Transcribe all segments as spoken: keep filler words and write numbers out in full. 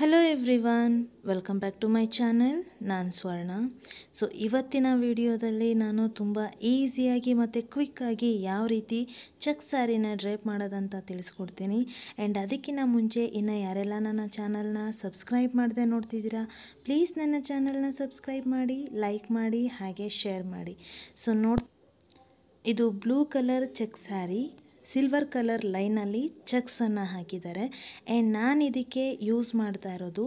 Hello everyone welcome back to my channel नान Swarna. So इवत्तिन वीडियोदल्ली नानु तुंबा ईज़ियागि मत्ते quick आगि याव रीति चक सारीन ड्रेप ಮಾಡೋದಂತ ತಿಳಿಸ್ಕೊಡ್ತೀನಿ। ಆ್ಯಂಡ್ ಅದಕ್ಕಿಂತ ಮುಂಚೆ ಇನ್ನು ಯಾರೆಲ್ಲ ನನ್ನ ಚಾನಲ್ನ ಸಬ್ಸ್ಕ್ರೈಬ್ ಮಾಡದೆ ನೋಡ್ತಿದ್ದೀರಾ, ಪ್ಲೀಸ್ ನನ್ನ ಚಾನಲ್ನ ಸಬ್ಸ್ಕ್ರೈಬ್ ಮಾಡಿ, ಲೈಕ್ ಮಾಡಿ, ಹಾಗೆ ಶೇರ್ ಮಾಡಿ। ಸೊ ನೋಡಿ, ಇದು blue colour check sari, silver colour ಲೈನಲ್ಲಿ ಚೆಕ್ಸನ್ನು ಹಾಕಿದ್ದಾರೆ। ಆ್ಯಂಡ್ ನಾನು ಇದಕ್ಕೆ ಯೂಸ್ ಮಾಡ್ತಾ ಇರೋದು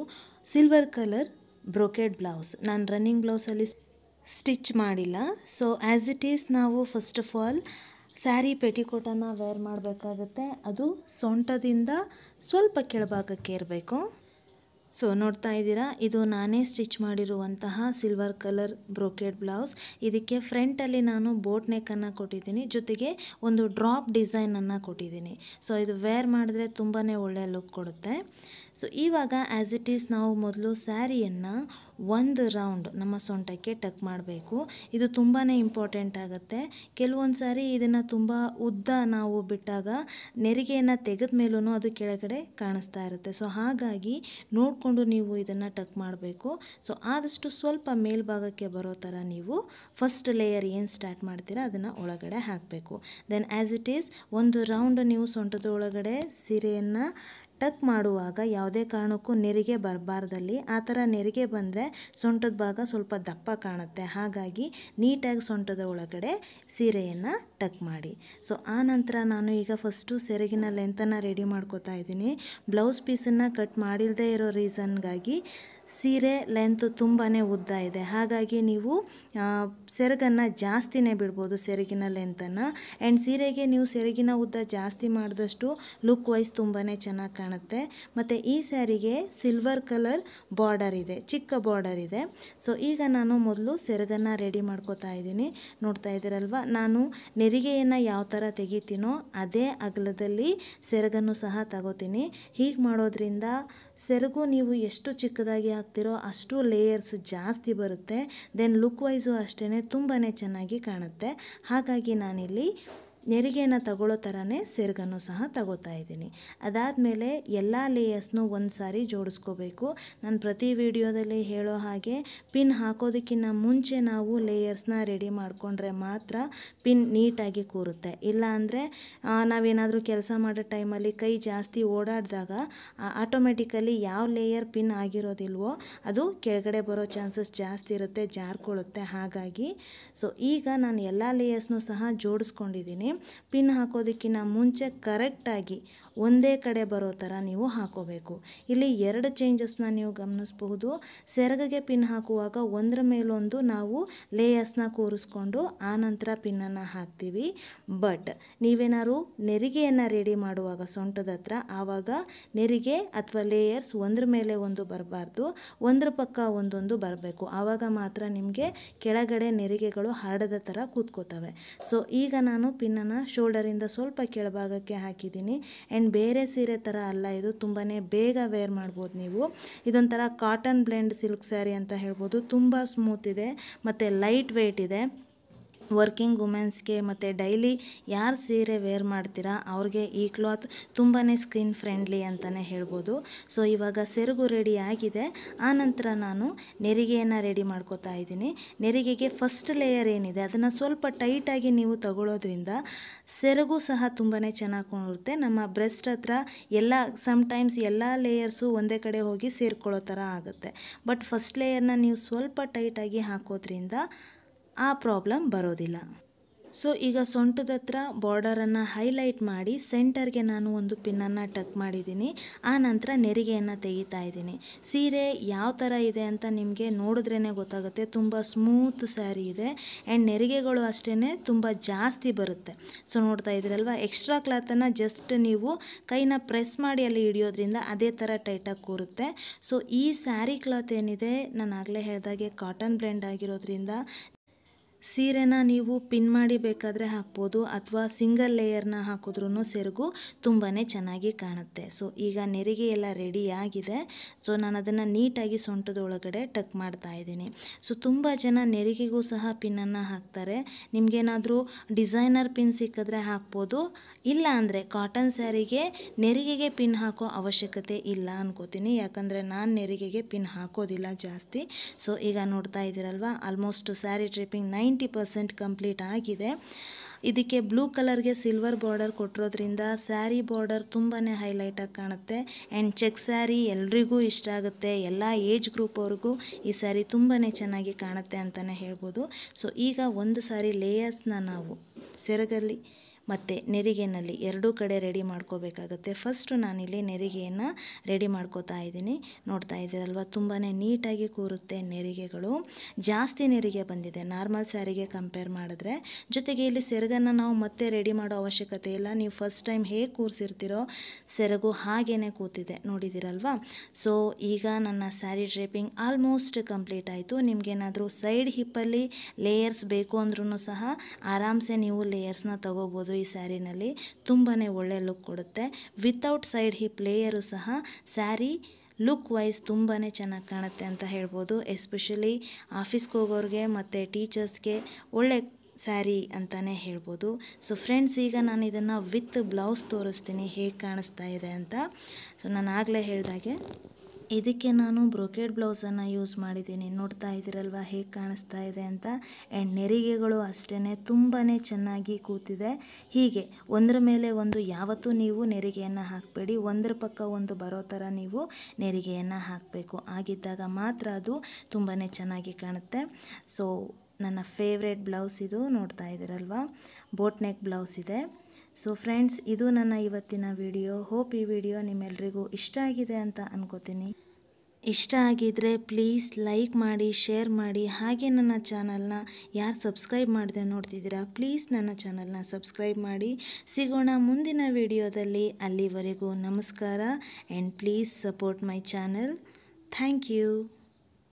ಸಿಲ್ವರ್ ಕಲರ್ ಬ್ರೋಕೆಡ್ ಬ್ಲೌಸ್। ನಾನು ರನ್ನಿಂಗ್ ಬ್ಲೌಸಲ್ಲಿ ಸ್ಟಿಚ್ ಮಾಡಿಲ್ಲ। ಸೊ ಆ್ಯಸ್ ಇಟ್ ಈಸ್ ನಾವು ಫಸ್ಟ್ ಆಫ್ ಆಲ್ ಸ್ಯಾರಿ ಪೆಟಿಕೋಟನ್ನು ವೇರ್ ಮಾಡಬೇಕಾಗತ್ತೆ, ಅದು ಸೊಂಟದಿಂದ ಸ್ವಲ್ಪ ಕೆಳಭಾಗಕ್ಕೆ ಇರಬೇಕು। ಸೊ ನೋಡ್ತಾ ಇದ್ದೀರಾ, ಇದು ನಾನೇ ಸ್ಟಿಚ್ ಮಾಡಿರುವಂತಹ ಸಿಲ್ವರ್ ಕಲರ್ ಬ್ರೋಕೆಡ್ ಬ್ಲೌಸ್। ಇದಕ್ಕೆ ಫ್ರಂಟಲ್ಲಿ ನಾನು ಬೋಟ್ ನೆಕ್ಕನ್ನು ಕೊಟ್ಟಿದ್ದೀನಿ, ಜೊತೆಗೆ ಒಂದು ಡ್ರಾಪ್ ಡಿಸೈನನ್ನು ಕೊಟ್ಟಿದ್ದೀನಿ। ಸೊ ಇದು ವೇರ್ ಮಾಡಿದ್ರೆ ತುಂಬಾ ಒಳ್ಳೆಯ ಲುಕ್ ಕೊಡುತ್ತೆ। ಸೊ ಇವಾಗ ಆ್ಯಸ್ ಇಟ್ ಈಸ್ ನಾವು ಮೊದಲು ಸ್ಯಾರಿಯನ್ನು ಒಂದು ರೌಂಡ್ ನಮ್ಮ ಸೊಂಟಕ್ಕೆ ಟಕ್ ಮಾಡಬೇಕು, ಇದು ತುಂಬಾ ಇಂಪಾರ್ಟೆಂಟ್ ಆಗುತ್ತೆ। ಕೆಲವೊಂದು ಸಾರಿ ಇದನ್ನು ತುಂಬ ಉದ್ದ ನಾವು ಬಿಟ್ಟಾಗ ನೆರಿಗೆಯನ್ನು ತೆಗೆದ ಮೇಲೂ ಅದು ಕೆಳಗಡೆ ಕಾಣಿಸ್ತಾ ಇರುತ್ತೆ। ಸೊ ಹಾಗಾಗಿ ನೋಡಿಕೊಂಡು ನೀವು ಇದನ್ನು ಟಕ್ ಮಾಡಬೇಕು। ಸೊ ಆದಷ್ಟು ಸ್ವಲ್ಪ ಮೇಲ್ಭಾಗಕ್ಕೆ ಬರೋ ಥರ ನೀವು ಫಸ್ಟ್ ಲೇಯರ್ ಏನು ಸ್ಟಾರ್ಟ್ ಮಾಡ್ತೀರಾ ಅದನ್ನು ಒಳಗಡೆ ಹಾಕಬೇಕು। ದೆನ್ ಆ್ಯಸ್ ಇಟ್ ಈಸ್ ಒಂದು ರೌಂಡ್ ನೀವು ಸೊಂಟದ ಒಳಗಡೆ ಸೀರೆಯನ್ನು ಟಕ್ ಮಾಡುವಾಗ ಯಾವುದೇ ಕಾರಣಕ್ಕೂ ನೆರಿಗೆ ಬರಬಾರ್ದಲ್ಲಿ, ಆ ಥರ ನೆರಿಗೆ ಬಂದರೆ ಸೊಂಟದ ಭಾಗ ಸ್ವಲ್ಪ ದಪ್ಪ ಕಾಣುತ್ತೆ। ಹಾಗಾಗಿ ನೀಟಾಗಿ ಸೊಂಟದ ಒಳಗಡೆ ಸೀರೆಯನ್ನು ಟಕ್ ಮಾಡಿ। ಸೊ ಆ ನಂತರ ನಾನು ಈಗ ಫಸ್ಟು ಸೆರಗಿನ ಲೆಂತನ್ನು ರೆಡಿ ಮಾಡ್ಕೋತಾ ಇದ್ದೀನಿ। ಬ್ಲೌಸ್ ಪೀಸನ್ನು ಕಟ್ ಮಾಡಿಲ್ಲದೆ ಇರೋ ರೀಸನ್ಗಾಗಿ ಸೀರೆ ಲೆಂತ್ ತುಂಬಾ ಉದ್ದ ಇದೆ, ಹಾಗಾಗಿ ನೀವು ಸೆರಗನ್ನು ಜಾಸ್ತಿನೇ ಬಿಡ್ಬೋದು ಸೆರಗಿನ ಲೆಂತನ್ನು। ಆ್ಯಂಡ್ ಸೀರೆಗೆ ನೀವು ಸೆರಗಿನ ಉದ್ದ ಜಾಸ್ತಿ ಮಾಡಿದಷ್ಟು ಲುಕ್ ವೈಸ್ ತುಂಬಾ ಚೆನ್ನಾಗಿ ಕಾಣುತ್ತೆ। ಮತ್ತು ಈ ಸ್ಯಾರಿಗೆ ಸಿಲ್ವರ್ ಕಲರ್ ಬಾರ್ಡರ್ ಇದೆ, ಚಿಕ್ಕ ಬಾರ್ಡರ್ ಇದೆ। ಸೊ ಈಗ ನಾನು ಮೊದಲು ಸೆರಗನ್ನು ರೆಡಿ ಮಾಡ್ಕೋತಾ ಇದ್ದೀನಿ, ನೋಡ್ತಾ ಇದ್ದೀರಲ್ವ? ನಾನು ನೆರಿಗೆಯನ್ನು ಯಾವ ಥರ ತೆಗಿತೀನೋ ಅದೇ ಅಗಲದಲ್ಲಿ ಸೆರಗನ್ನು ಸಹ ತಗೋತೀನಿ। ಹೀಗೆ ಮಾಡೋದ್ರಿಂದ ಸೆರಗು ನೀವು ಎಷ್ಟು ಚಿಕ್ಕದಾಗಿ ಹಾಕ್ತಿರೋ ಅಷ್ಟು ಲೇಯರ್ಸ್ ಜಾಸ್ತಿ ಬರುತ್ತೆ. ದೆನ್ ಲುಕ್ ವೈಸು ಅಷ್ಟೇ ತುಂಬಾ ಚೆನ್ನಾಗಿ ಕಾಣುತ್ತೆ. ಹಾಗಾಗಿ ನಾನಿಲ್ಲಿ ನೆರಿಗೆಯನ್ನು ತಗೊಳ್ಳೋ ಥರನೇ ಸೆರಗನ್ನು ಸಹ ತಗೋತಾ ಇದ್ದೀನಿ. ಅದಾದಮೇಲೆ ಎಲ್ಲ ಲೇಯರ್ಸ್ನೂ ಒಂದು ಸಾರಿ ಜೋಡಿಸ್ಕೋಬೇಕು. ನಾನು ಪ್ರತಿ ವಿಡಿಯೋದಲ್ಲಿ ಹೇಳೋ ಹಾಗೆ ಪಿನ್ ಹಾಕೋದಕ್ಕಿಂತ ಮುಂಚೆ ನಾವು ಲೇಯರ್ಸ್ನ ರೆಡಿ ಮಾಡಿಕೊಂಡ್ರೆ ಮಾತ್ರ ಪಿನ್ ನೀಟಾಗಿ ಕೂರುತ್ತೆ. ಇಲ್ಲ ಅಂದರೆ ನಾವೇನಾದರೂ ಕೆಲಸ ಮಾಡೋ ಟೈಮಲ್ಲಿ ಕೈ ಜಾಸ್ತಿ ಓಡಾಡಿದಾಗ ಆಟೋಮೆಟಿಕಲಿ ಯಾವ ಲೇಯರ್ ಪಿನ್ ಆಗಿರೋದಿಲ್ವೋ ಅದು ಕೆಳಗಡೆ ಬರೋ ಚಾನ್ಸಸ್ ಜಾಸ್ತಿ ಇರುತ್ತೆ, ಜಾರ್ಕೊಳ್ಳುತ್ತೆ. ಹಾಗಾಗಿ ಸೊ ಈಗ ನಾನು ಎಲ್ಲ ಲೇಯರ್ಸ್ನೂ ಸಹ ಜೋಡಿಸ್ಕೊಂಡಿದ್ದೀನಿ. ಪಿನ್ ಹಾಕೋದಕ್ಕಿಂತ ಮುಂಚೆ ಕರೆಕ್ಟಾಗಿ ಒಂದೇ ಕಡೆ ಬರೋ ಥರ ನೀವು ಹಾಕೋಬೇಕು. ಇಲ್ಲಿ ಎರಡು ಚೇಂಜಸ್ನ ನೀವು ಗಮನಿಸಬಹುದು. ಸೆರಗಗೆ ಪಿನ್ ಹಾಕುವಾಗ ಒಂದರ ಮೇಲೊಂದು ನಾವು ಲೇಯರ್ಸ್ನ ಕೂರಿಸ್ಕೊಂಡು ಆನಂತರ ಪಿನ್ನನ್ನು ಹಾಕ್ತೀವಿ. ಬಟ್ ನೀವೇನಾದ್ರು ನೆರಿಗೆಯನ್ನು ರೆಡಿ ಮಾಡುವಾಗ ಸೊಂಟದ ಹತ್ರ, ಆವಾಗ ನೆರಿಗೆ ಅಥವಾ ಲೇಯರ್ಸ್ ಒಂದರ ಮೇಲೆ ಒಂದು ಬರಬಾರ್ದು, ಒಂದರ ಪಕ್ಕ ಒಂದೊಂದು ಬರಬೇಕು. ಆವಾಗ ಮಾತ್ರ ನಿಮಗೆ ಕೆಳಗಡೆ ನೆರಿಗೆಗಳು ಹರಡದ ಥರ ಕೂತ್ಕೋತವೆ. ಸೊ ಈಗ ನಾನು ಪಿನ್ನನ್ನು ಶೋಲ್ಡರಿಂದ ಸ್ವಲ್ಪ ಕೆಳಭಾಗಕ್ಕೆ ಹಾಕಿದ್ದೀನಿ. ಆ್ಯಂಡ್ ಬೇರೆ ಸೀರೆ ಥರ ಅಲ್ಲ, ಇದು ತುಂಬಾ ಬೇಗ ವೇರ್ ಮಾಡ್ಬೋದು ನೀವು. ಇದೊಂಥರ ಕಾಟನ್ ಬ್ಲೆಂಡ್ ಸಿಲ್ಕ್ ಸ್ಯಾರಿ ಅಂತ ಹೇಳ್ಬೋದು. ತುಂಬ ಸ್ಮೂತ್ ಇದೆ ಮತ್ತು ಲೈಟ್ ವೆಯ್ಟ್ ಇದೆ. ವರ್ಕಿಂಗ್ ವುಮೆನ್ಸ್ಗೆ ಮತ್ತು ಡೈಲಿ ಯಾರು ಸೀರೆ ವೇರ್ ಮಾಡ್ತೀರಾ ಅವ್ರಿಗೆ ಈ ಕ್ಲಾತ್ ತುಂಬಾ ಸ್ಕಿನ್ ಫ್ರೆಂಡ್ಲಿ ಅಂತಲೇ ಹೇಳ್ಬೋದು. ಸೊ ಇವಾಗ ಸೆರಗು ರೆಡಿ ಆಗಿದೆ. ಆನಂತರ ನಾನು ನೆರಿಗೆಯನ್ನು ರೆಡಿ ಮಾಡ್ಕೋತಾ ಇದ್ದೀನಿ. ನೆರಿಗೆಗೆ ಫಸ್ಟ್ ಲೇಯರ್ ಏನಿದೆ ಅದನ್ನು ಸ್ವಲ್ಪ ಟೈಟಾಗಿ ನೀವು ತಗೊಳ್ಳೋದ್ರಿಂದ ಸೆರಗು ಸಹ ತುಂಬಾ ಚೆನ್ನಾಗಿ ಕಾಣುತ್ತೆ. ನಮ್ಮ ಬ್ರೆಸ್ಟ್ ಹತ್ರ ಎಲ್ಲ ಸಮ್ಟೈಮ್ಸ್ ಎಲ್ಲ ಲೇಯರ್ಸು ಒಂದೇ ಕಡೆ ಹೋಗಿ ಸೇರ್ಕೊಳ್ಳೋ ಥರ ಆಗುತ್ತೆ. ಬಟ್ ಫಸ್ಟ್ ಲೇಯರ್ನ ನೀವು ಸ್ವಲ್ಪ ಟೈಟಾಗಿ ಹಾಕೋದ್ರಿಂದ ಆ ಪ್ರಾಬ್ಲಮ್ ಬರೋದಿಲ್ಲ. ಸೊ ಈಗ ಸೊಂಟದ ಹತ್ರ ಬಾರ್ಡರನ್ನು ಹೈಲೈಟ್ ಮಾಡಿ ಸೆಂಟರ್ಗೆ ನಾನು ಒಂದು ಪಿನ್ನನ್ನು ಟಕ್ ಮಾಡಿದ್ದೀನಿ. ಆ ನಂತರ ನೆರಿಗೆಯನ್ನು ತೆಗಿತಾ ಇದ್ದೀನಿ. ಸೀರೆ ಯಾವ ಥರ ಇದೆ ಅಂತ ನಿಮಗೆ ನೋಡಿದ್ರೇ ಗೊತ್ತಾಗುತ್ತೆ, ತುಂಬ ಸ್ಮೂತ್ ಸ್ಯಾರಿ ಇದೆ. ಆ್ಯಂಡ್ ನೆರಿಗೆಗಳು ಅಷ್ಟೇ ತುಂಬ ಜಾಸ್ತಿ ಬರುತ್ತೆ. ಸೊ ನೋಡ್ತಾ ಇದ್ದೀರಲ್ವ, ಎಕ್ಸ್ಟ್ರಾ ಕ್ಲಾತನ್ನು ಜಸ್ಟ್ ನೀವು ಕೈನ ಪ್ರೆಸ್ ಮಾಡಿ ಅಲ್ಲಿ ಹಿಡಿಯೋದ್ರಿಂದ ಅದೇ ಥರ ಟೈಟಾಗಿ ಕೂರುತ್ತೆ. ಸೊ ಈ ಸ್ಯಾರಿ ಕ್ಲಾತ್ ಏನಿದೆ ನಾನು ಆಗಲೇ ಹೇಳಿದಾಗೆ ಕಾಟನ್ ಬ್ಲೆಂಡ್ ಆಗಿರೋದ್ರಿಂದ ಸೀರೆನ ನೀವು ಪಿನ್ ಮಾಡಿ ಬೇಕಾದರೆ ಹಾಕ್ಬೋದು, ಅಥವಾ ಸಿಂಗಲ್ ಲೇಯರ್ನ ಹಾಕಿದ್ರೂ ಸೆರಗು ತುಂಬಾ ಚೆನ್ನಾಗಿ ಕಾಣುತ್ತೆ. ಸೊ ಈಗ ನೆರಿಗೆ ಎಲ್ಲ ರೆಡಿಯಾಗಿದೆ. ಸೊ ನಾನು ಅದನ್ನು ನೀಟಾಗಿ ಸೊಂಟದ ಒಳಗಡೆ ಟಕ್ ಮಾಡ್ತಾ ಇದ್ದೀನಿ. ಸೊ ತುಂಬ ಜನ ನೆರಿಗೆಗೂ ಸಹ ಪಿನ್ನನ್ನು ಹಾಕ್ತಾರೆ. ನಿಮಗೇನಾದರೂ ಡಿಸೈನರ್ ಪಿನ್ ಸಿಕ್ಕಿದ್ರೆ ಹಾಕ್ಬೋದು, ಇಲ್ಲ ಅಂದರೆ ಕಾಟನ್ ಸ್ಯಾರಿಗೆ ನೆರಿಗೆಗೆ ಪಿನ್ ಹಾಕೋ ಅವಶ್ಯಕತೆ ಇಲ್ಲ ಅನ್ಕೋತೀನಿ, ಯಾಕಂದರೆ ನಾನು ನೆರಿಗೆಗೆ ಪಿನ್ ಹಾಕೋದಿಲ್ಲ ಜಾಸ್ತಿ. ಸೊ ಈಗ ನೋಡ್ತಾ ಇದ್ದೀರಲ್ವ, almost sari draping ninety percent complete ಆಗಿದೆ. ಇದಕ್ಕೆ ಬ್ಲೂ ಕಲರ್ಗೆ ಸಿಲ್ವರ್ ಬಾರ್ಡರ್ ಕೊಟ್ಟಿರೋದ್ರಿಂದ ಸ್ಯಾರಿ ಬಾರ್ಡರ್ ತುಂಬಾ ಹೈಲೈಟಾಗಿ ಕಾಣುತ್ತೆ. ಆ್ಯಂಡ್ ಚೆಕ್ ಸ್ಯಾರಿ ಎಲ್ರಿಗೂ ಇಷ್ಟ ಆಗುತ್ತೆ, ಎಲ್ಲ ಏಜ್ ಗ್ರೂಪ್ ಅವ್ರಿಗೂ ಈ ಸ್ಯಾರಿ ತುಂಬಾ ಚೆನ್ನಾಗಿ ಕಾಣುತ್ತೆ ಅಂತಲೇ ಹೇಳ್ಬೋದು. ಸೊ ಈಗ ಒಂದು ಸಾರಿ ಲೇಯರ್ಸ್ನ ನಾವು ಸೆರಗಲ್ಲಿ ಮತ್ತು ನೆರಿಗೆನಲ್ಲಿ ಎರಡೂ ಕಡೆ ರೆಡಿ ಮಾಡ್ಕೋಬೇಕಾಗುತ್ತೆ. ಫಸ್ಟು ನಾನಿಲ್ಲಿ ನೆರಿಗೆಯನ್ನು ರೆಡಿ ಮಾಡ್ಕೋತಾ ಇದ್ದೀನಿ. ನೋಡ್ತಾ ಇದ್ದೀರಲ್ವ, ತುಂಬಾ ನೀಟಾಗಿ ಕೂರುತ್ತೆ ನೆರಿಗೆಗಳು, ಜಾಸ್ತಿ ನೆರಿಗೆ ಬಂದಿದೆ ನಾರ್ಮಲ್ ಸ್ಯಾರಿಗೆ ಕಂಪೇರ್ ಮಾಡಿದ್ರೆ. ಜೊತೆಗೆ ಇಲ್ಲಿ ಸೆರಗನ್ನು ನಾವು ಮತ್ತೆ ರೆಡಿ ಮಾಡೋ ಅವಶ್ಯಕತೆ ಇಲ್ಲ, ನೀವು ಫಸ್ಟ್ ಟೈಮ್ ಹೇಗೆ ಕೂರಿಸಿರ್ತೀರೋ ಸೆರಗು ಹಾಗೇ ಕೂತಿದೆ ನೋಡಿದ್ದೀರಲ್ವ. ಸೊ ಈಗ ನನ್ನ ಸ್ಯಾರಿ ಡ್ರೇಪಿಂಗ್ ಆಲ್ಮೋಸ್ಟ್ ಕಂಪ್ಲೀಟ್ ಆಯಿತು. ನಿಮಗೇನಾದರೂ ಸೈಡ್ ಹಿಪ್ಪಲ್ಲಿ ಲೇಯರ್ಸ್ ಬೇಕು ಅಂದ್ರೂ ಸಹ ಆರಾಮ್ಸೆ ನೀವು ಲೇಯರ್ಸ್ನ ತಗೋಬೋದು. ಈ ಸ್ಯಾರಿನಲ್ಲಿ ತುಂಬಾ ಒಳ್ಳೆ ಲುಕ್ ಕೊಡುತ್ತೆ. ವಿತೌಟ್ ಸೈಡ್ ಹಿಪ್ ಲೇಯರು ಸಹ ಸ್ಯಾರಿ ಲುಕ್ ವೈಸ್ ತುಂಬಾ ಚೆನ್ನಾಗಿ ಕಾಣುತ್ತೆ ಅಂತ ಹೇಳ್ಬೋದು. ಎಸ್ಪೆಷಲಿ ಆಫೀಸ್ಗೆ ಹೋಗೋರಿಗೆ ಮತ್ತು ಟೀಚರ್ಸ್ಗೆ ಒಳ್ಳೆ ಸ್ಯಾರಿ ಅಂತಲೇ ಹೇಳ್ಬೋದು. ಸೊ ಫ್ರೆಂಡ್ಸ್, ಈಗ ನಾನು ಇದನ್ನು ವಿತ್ ಬ್ಲೌಸ್ ತೋರಿಸ್ತೀನಿ ಹೇಗೆ ಕಾಣಿಸ್ತಾ ಇದೆ ಅಂತ. ಸೊ ನಾನು ಆಗಲೇ ಹೇಳಿದಾಗೆ ಇದಕ್ಕೆ ನಾನು ಬ್ರೊಕೇಡ್ ಬ್ಲೌಸನ್ನು ಯೂಸ್ ಮಾಡಿದ್ದೀನಿ. ನೋಡ್ತಾ ಇದ್ದೀರಲ್ವ ಹೇಗೆ ಕಾಣಿಸ್ತಾ ಇದೆ ಅಂತ. ಆ್ಯಂಡ್ ನೆರಿಗೆಗಳು ಅಷ್ಟೇ ತುಂಬಾ ಚೆನ್ನಾಗಿ ಕೂತಿದೆ. ಹೀಗೆ ಒಂದರ ಮೇಲೆ ಒಂದು ಯಾವತ್ತೂ ನೀವು ನೆರಿಗೆಯನ್ನು ಹಾಕಬೇಡಿ, ಒಂದರ ಪಕ್ಕ ಒಂದು ಬರೋ ಥರ ನೀವು ನೆರಿಗೆಯನ್ನು ಹಾಕಬೇಕು. ಆಗಿದ್ದಾಗ ಮಾತ್ರ ಅದು ತುಂಬಾ ಚೆನ್ನಾಗಿ ಕಾಣುತ್ತೆ. ಸೊ ನನ್ನ ಫೇವ್ರೆಟ್ ಬ್ಲೌಸ್ ಇದು, ನೋಡ್ತಾ ಇದ್ದೀರಲ್ವ, ಬೋಟ್ ನೆಕ್ ಬ್ಲೌಸ್ ಇದೆ. ಸೊ ಫ್ರೆಂಡ್ಸ್, ಇದು ನನ್ನ ಇವತ್ತಿನ ವಿಡಿಯೋ. ಹೋಪ್ ಈ ವಿಡಿಯೋ ನಿಮ್ಮೆಲ್ರಿಗೂ ಇಷ್ಟ ಆಗಿದೆ ಅಂತ ಅನ್ಕೋತೀನಿ. ಇಷ್ಟ ಆಗಿದ್ರೆ ಪ್ಲೀಸ್ ಲೈಕ್ ಮಾಡಿ, ಶೇರ್ ಮಾಡಿ. ಹಾಗೆ ನನ್ನ ಚಾನಲ್ನ ಯಾರು ಸಬ್ಸ್ಕ್ರೈಬ್ ಮಾಡದೆ ನೋಡ್ತಿದ್ದೀರಾ, ಪ್ಲೀಸ್ ನನ್ನ ಚಾನಲ್ನ ಸಬ್ಸ್ಕ್ರೈಬ್ ಮಾಡಿ. ಸಿಗೋಣ ಮುಂದಿನ ವಿಡಿಯೋದಲ್ಲಿ. ಅಲ್ಲಿವರೆಗೂ ನಮಸ್ಕಾರ and please support my channel. Thank you.